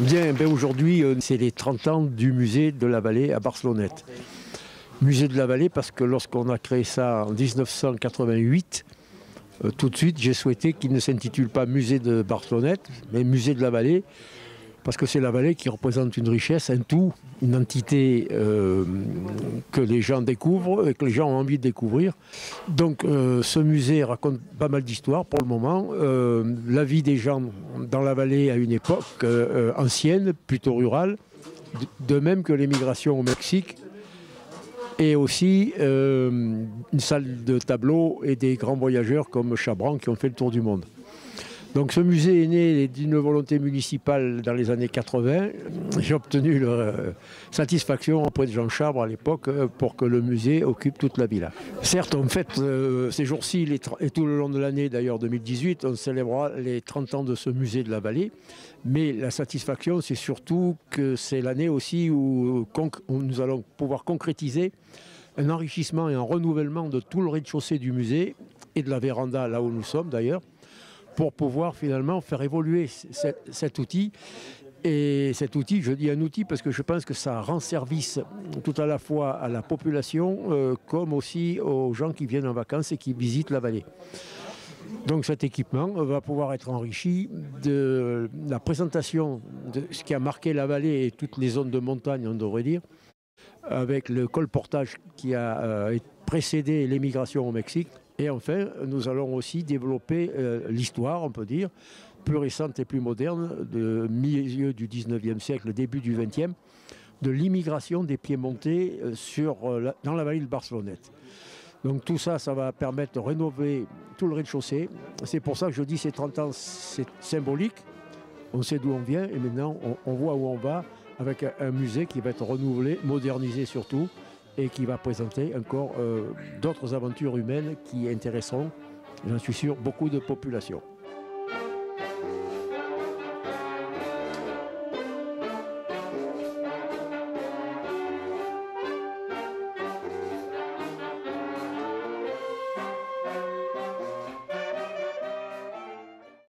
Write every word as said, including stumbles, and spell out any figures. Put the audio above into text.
Bien, ben aujourd'hui, c'est les trente ans du musée de la Vallée à Barcelonnette. Musée de la Vallée parce que lorsqu'on a créé ça en mille neuf cent quatre-vingt-huit, euh, tout de suite j'ai souhaité qu'il ne s'intitule pas musée de Barcelonnette, mais musée de la Vallée, parce que c'est la vallée qui représente une richesse, un tout, une entité euh, que les gens découvrent et que les gens ont envie de découvrir. Donc euh, ce musée raconte pas mal d'histoires pour le moment. Euh, la vie des gens dans la vallée à une époque euh, ancienne, plutôt rurale, de même que l'émigration au Mexique, et aussi euh, une salle de tableaux et des grands voyageurs comme Chabran qui ont fait le tour du monde. Donc ce musée est né d'une volonté municipale dans les années quatre-vingt. J'ai obtenu la satisfaction auprès de Jean Charbre à l'époque pour que le musée occupe toute la villa. Certes, on fête euh, ces jours-ci et tout le long de l'année d'ailleurs deux mille dix-huit, on célébrera les trente ans de ce musée de la Vallée. Mais la satisfaction, c'est surtout que c'est l'année aussi où, où nous allons pouvoir concrétiser un enrichissement et un renouvellement de tout le rez-de-chaussée du musée et de la véranda là où nous sommes d'ailleurs, pour pouvoir finalement faire évoluer cet, cet outil. Et cet outil, je dis un outil parce que je pense que ça rend service tout à la fois à la population euh, comme aussi aux gens qui viennent en vacances et qui visitent la vallée. Donc cet équipement va pouvoir être enrichi de la présentation de ce qui a marqué la vallée et toutes les zones de montagne, on devrait dire, avec le colportage qui a euh, précédé l'émigration au Mexique. Et enfin, nous allons aussi développer euh, l'histoire, on peut dire, plus récente et plus moderne, de milieu du dix-neuvième siècle, début du vingtième, de l'immigration des Piémontais sur, euh, la, dans la vallée de Barcelonnette. Donc tout ça, ça va permettre de rénover tout le rez-de-chaussée. C'est pour ça que je dis ces trente ans, c'est symbolique. On sait d'où on vient et maintenant on, on voit où on va avec un, un musée qui va être renouvelé, modernisé surtout, et qui va présenter encore euh, d'autres aventures humaines qui intéresseront, j'en suis sûr, beaucoup de populations.